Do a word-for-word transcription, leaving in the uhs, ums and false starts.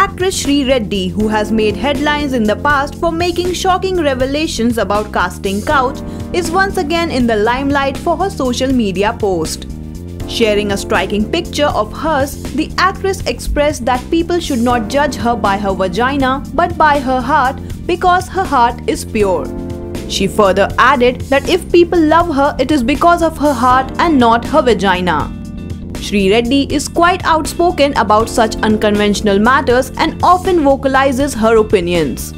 actress Sri Reddy, who has made headlines in the past for making shocking revelations about casting couch, is once again in the limelight for her social media post. Sharing a striking picture of hers, the actress expressed that people should not judge her by her vagina but by her heart, because her heart is pure. She further added that if people love her, it is because of her heart and not her vagina. Sri Reddy is quite outspoken about such unconventional matters and often vocalizes her opinions.